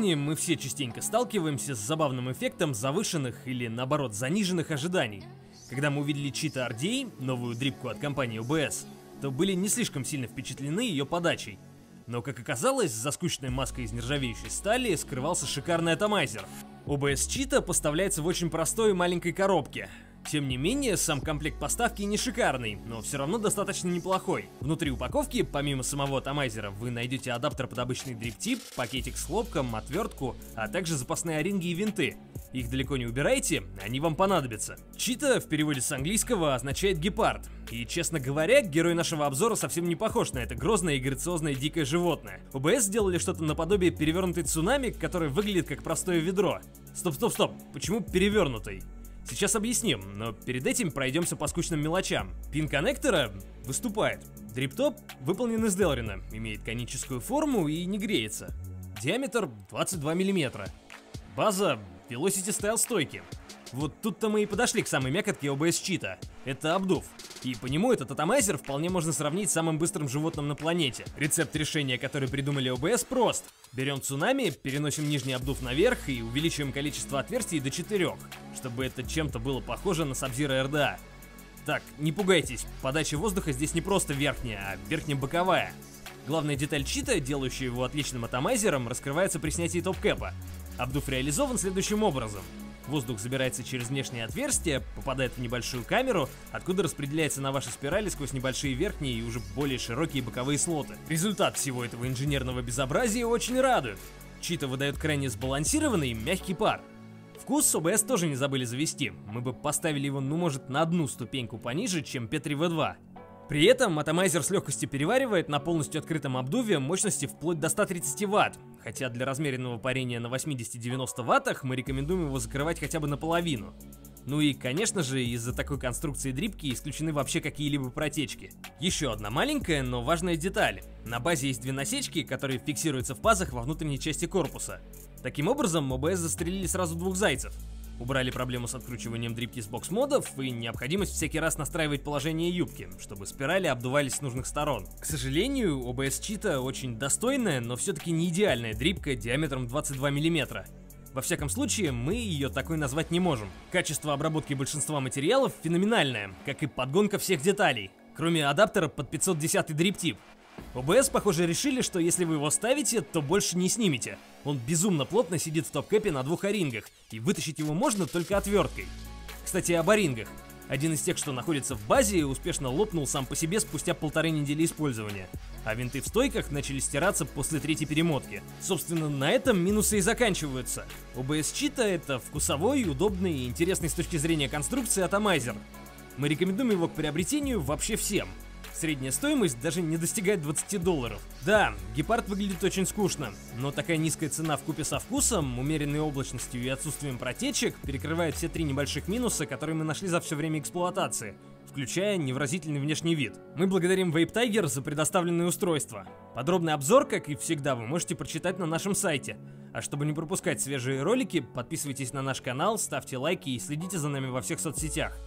жизни мы все частенько сталкиваемся с забавным эффектом завышенных или наоборот заниженных ожиданий. Когда мы увидели Cheetah RDA, новую дрипку от компании OBS, то были не слишком сильно впечатлены ее подачей. Но, как оказалось, за скучной маской из нержавеющей стали скрывался шикарный атомайзер. OBS Cheetah поставляется в очень простой и маленькой коробке. Тем не менее, сам комплект поставки не шикарный, но все равно достаточно неплохой. Внутри упаковки, помимо самого атомайзера, вы найдете адаптер под обычный дрип-тип, пакетик с хлопком, отвертку, а также запасные оринги и винты. Их далеко не убирайте, они вам понадобятся. Cheetah в переводе с английского означает гепард. И, честно говоря, герой нашего обзора совсем не похож на это грозное и грациозное дикое животное. OBS сделали что-то наподобие перевернутой цунами, который выглядит как простое ведро. Стоп, почему перевернутый? Сейчас объясним, но перед этим пройдемся по скучным мелочам. Пин коннектора выступает. Дриптоп выполнен из Делрина, имеет коническую форму и не греется. Диаметр 22 мм. База Velocity Style стойки. Вот тут-то мы и подошли к самой мякотке OBS Cheetah. Это обдув. И по нему этот атомайзер вполне можно сравнить с самым быстрым животным на планете. Рецепт решения, который придумали OBS, прост. Берем цунами, переносим нижний обдув наверх и увеличиваем количество отверстий до 4, чтобы это чем-то было похоже на Sub-Zero RDA. Так, не пугайтесь, подача воздуха здесь не просто верхняя, а верхне-боковая. Главная деталь Cheetah, делающая его отличным атомайзером, раскрывается при снятии топ-кэпа. Обдув реализован следующим образом. Воздух забирается через внешнее отверстие, попадает в небольшую камеру, откуда распределяется на ваши спирали сквозь небольшие верхние и уже более широкие боковые слоты. Результат всего этого инженерного безобразия очень радует. Cheetah выдает крайне сбалансированный и мягкий пар. Вкус OBS тоже не забыли завести, мы бы поставили его, ну может, на одну ступеньку пониже, чем П3В2. При этом атомайзер с легкостью переваривает на полностью открытом обдуве мощности вплоть до 130 Вт, хотя для размеренного парения на 80-90 Вт мы рекомендуем его закрывать хотя бы наполовину. Ну и, конечно же, из-за такой конструкции дрипки исключены вообще какие-либо протечки. Еще одна маленькая, но важная деталь. На базе есть две насечки, которые фиксируются в пазах во внутренней части корпуса. Таким образом, OBS застрелили сразу двух зайцев. Убрали проблему с откручиванием дрипки с бокс-модов и необходимость всякий раз настраивать положение юбки, чтобы спирали обдувались с нужных сторон. К сожалению, OBS Cheetah очень достойная, но все-таки не идеальная дрипка диаметром 22 мм. Во всяком случае, мы ее такой назвать не можем. Качество обработки большинства материалов феноменальное, как и подгонка всех деталей, кроме адаптера под 510 дрип-тип. OBS, похоже, решили, что если вы его ставите, то больше не снимете. Он безумно плотно сидит в топ-кэпе на двух орингах, и вытащить его можно только отверткой. Кстати, об орингах. Один из тех, что находится в базе, успешно лопнул сам по себе спустя 1,5 недели использования. А винты в стойках начали стираться после третьей перемотки. Собственно, на этом минусы и заканчиваются. OBS Cheetah — это вкусовой, удобный и интересный с точки зрения конструкции атомайзер. Мы рекомендуем его к приобретению вообще всем. Средняя стоимость даже не достигает $20. Да, гепард выглядит очень скучно, но такая низкая цена вкупе со вкусом, умеренной облачностью и отсутствием протечек перекрывает все три небольших минуса, которые мы нашли за все время эксплуатации, включая невыразительный внешний вид. Мы благодарим Vape Tiger за предоставленное устройство. Подробный обзор, как и всегда, вы можете прочитать на нашем сайте. А чтобы не пропускать свежие ролики, подписывайтесь на наш канал, ставьте лайки и следите за нами во всех соцсетях.